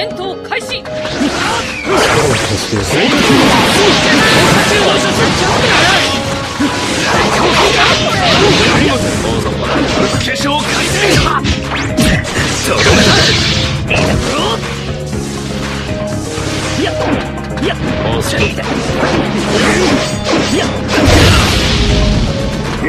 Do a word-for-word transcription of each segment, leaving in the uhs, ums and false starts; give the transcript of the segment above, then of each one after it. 戦闘開始。ああ疲れた。水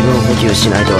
分補給しないと。